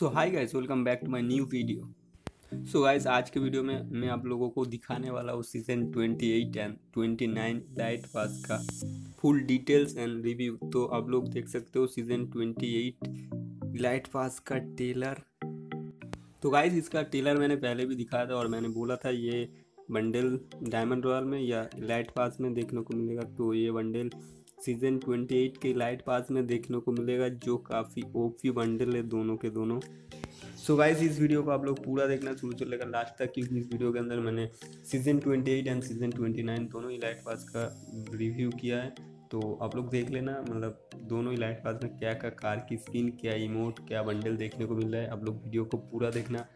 So hi guys, welcome back to my new video. So guys, आज के video में मैं आप लोगों को दिखाने वाला हूँ सीज़न 28 एंड 29 डाइट पास का फुल डिटेल्स एंड रिव्यू। तो आप लोग देख सकते हो सीज़न 28 लाइट पास का टेलर। तो गाइस, इसका टेलर मैंने पहले भी दिखाया था और मैंने बोला था ये बंडल डायमंड रॉयल में या लाइट पास में देखने को मिलेगा। तो ये बंडल सीज़न 28 के लाइट पास में देखने को मिलेगा, जो काफ़ी ओपी बंडल है दोनों के दोनों। सो गाइस, इस वीडियो को आप लोग पूरा देखना शुरू से लेकर लास्ट तक, क्योंकि इस वीडियो के अंदर मैंने सीज़न 28 एंड सीज़न 29 दोनों ही लाइट पास का रिव्यू किया है। तो आप लोग देख लेना, मतलब दोनों ही लाइट पास में क्या क्या कार की स्किन, क्या इमोट, क्या बंडल देखने को मिल रहा है। आप लोग वीडियो को पूरा देखना।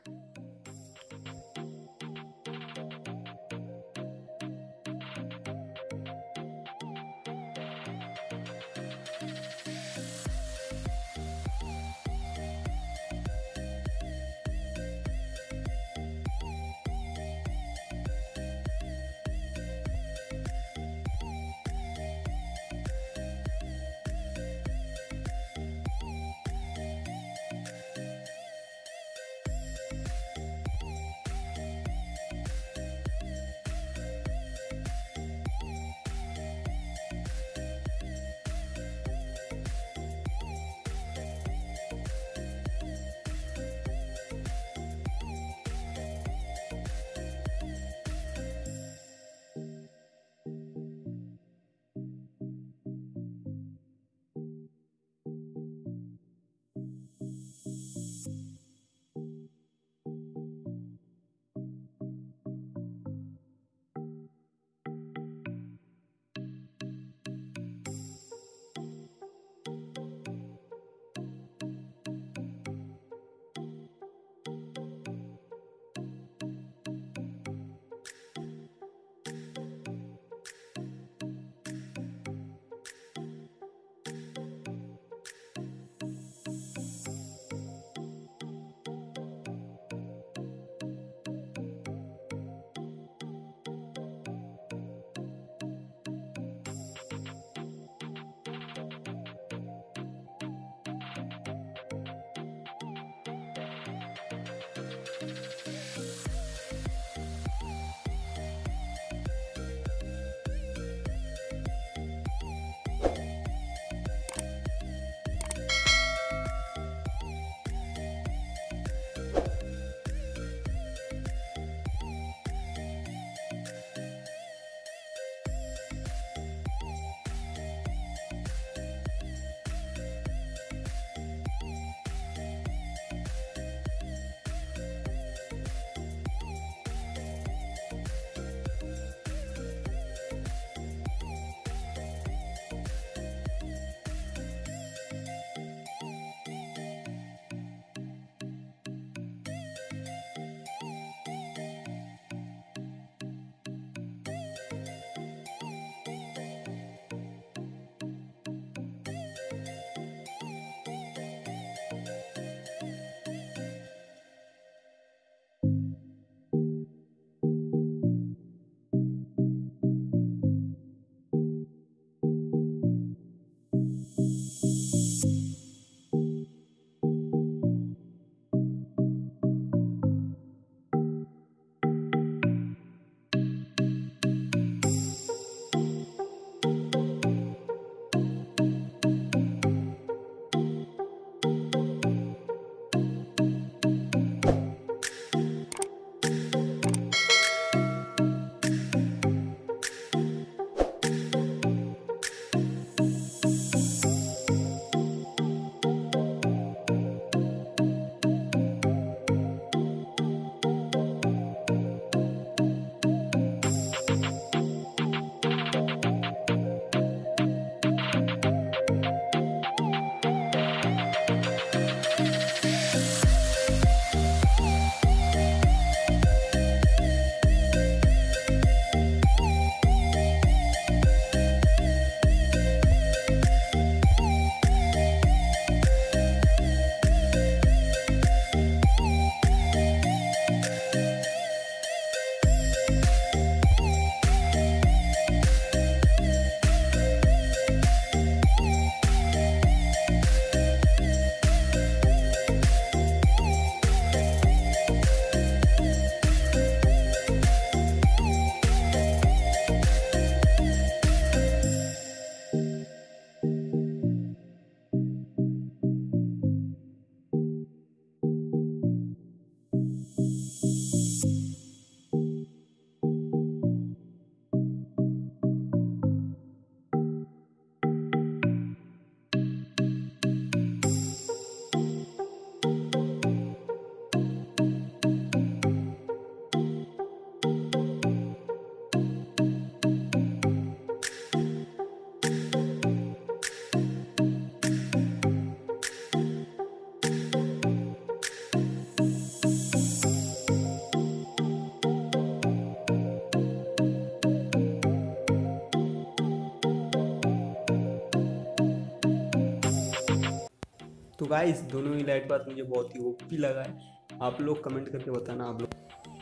तो गाइस दोनों ही लाइट बाथ मुझे बहुत ही ओपी लगा है। आप लोग कमेंट करके बताना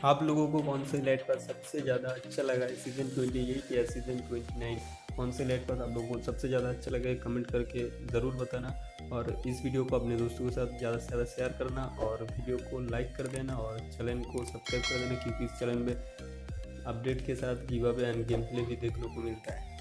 आप लोगों को कौन सा लाइट बाथ सबसे ज़्यादा अच्छा लगा है, सीज़न 28 या सीज़न 29, कौन से लाइट बाथ आप लोगों को सबसे ज़्यादा अच्छा लगा कमेंट करके ज़रूर बताना। और इस वीडियो को अपने दोस्तों के साथ ज़्यादा से ज़्यादा शेयर करना और वीडियो को लाइक कर देना और चैनल को सब्सक्राइब कर देना, क्योंकि इस चैनल में अपडेट के साथ giveaway and gameplay भी देखने को मिलता है।